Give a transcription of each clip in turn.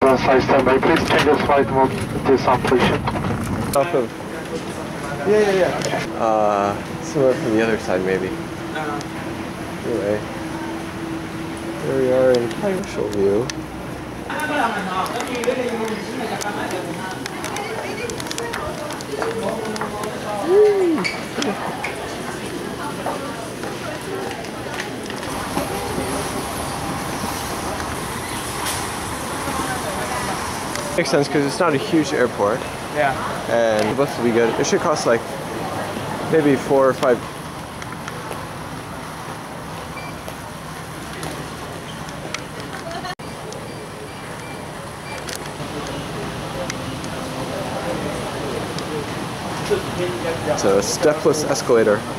Side standby, please change the flight mode disampletion. Off. Yeah. Somewhere from the other side, maybe. Anyway, there we are in partial view. Makes sense because it's not a huge airport. Yeah. And the bus will be good. It should cost like maybe 4 or 5. It's a stepless escalator.191，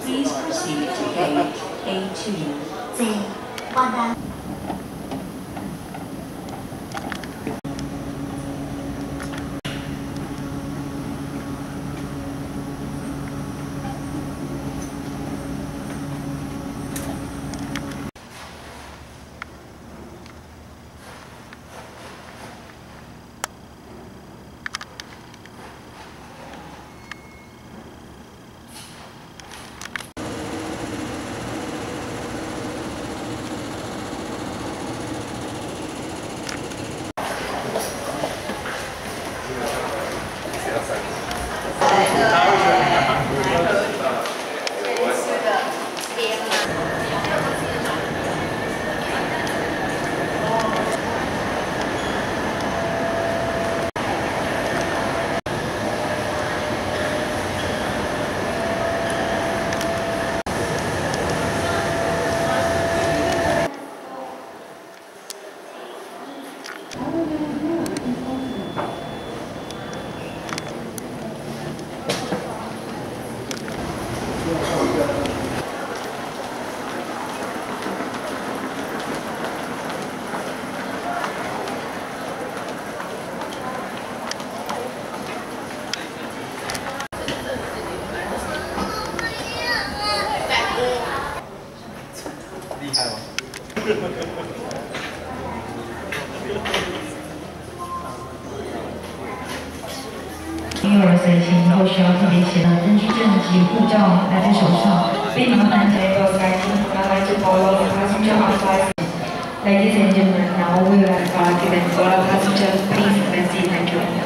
Please proceed to gate A2, say, Wanda. Ladies and gentlemen, now we will start event. All our passengers, please have a seat. Thank you.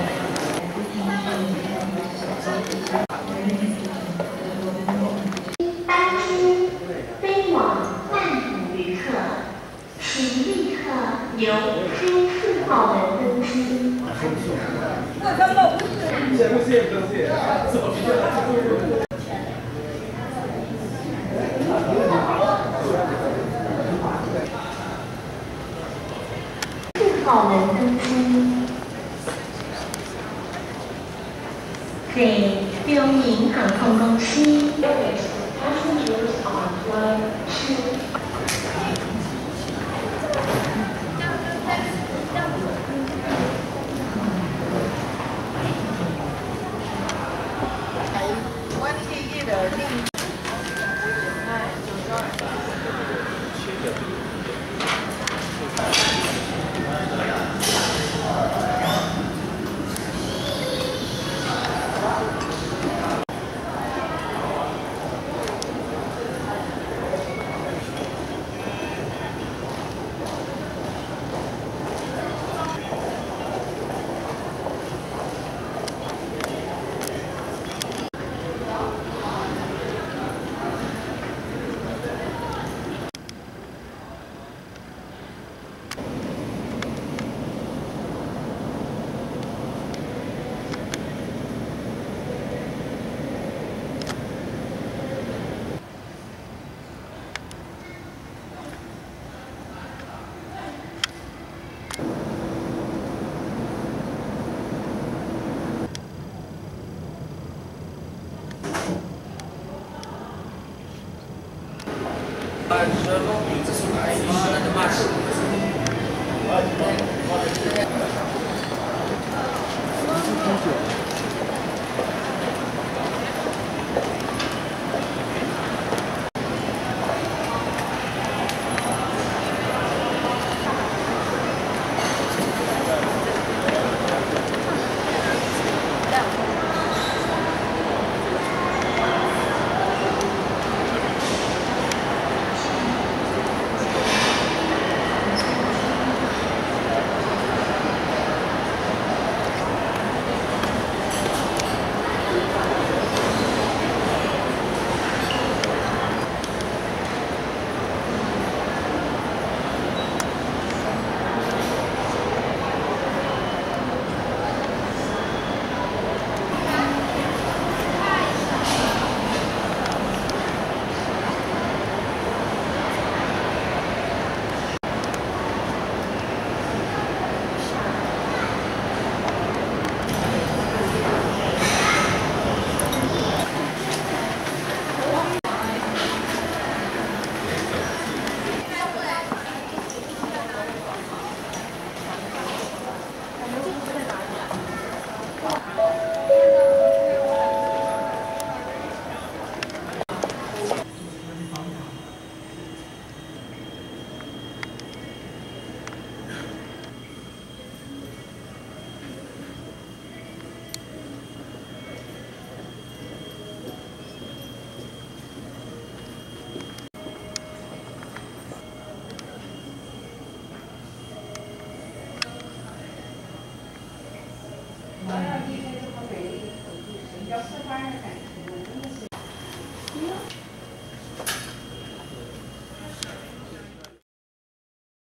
四班的。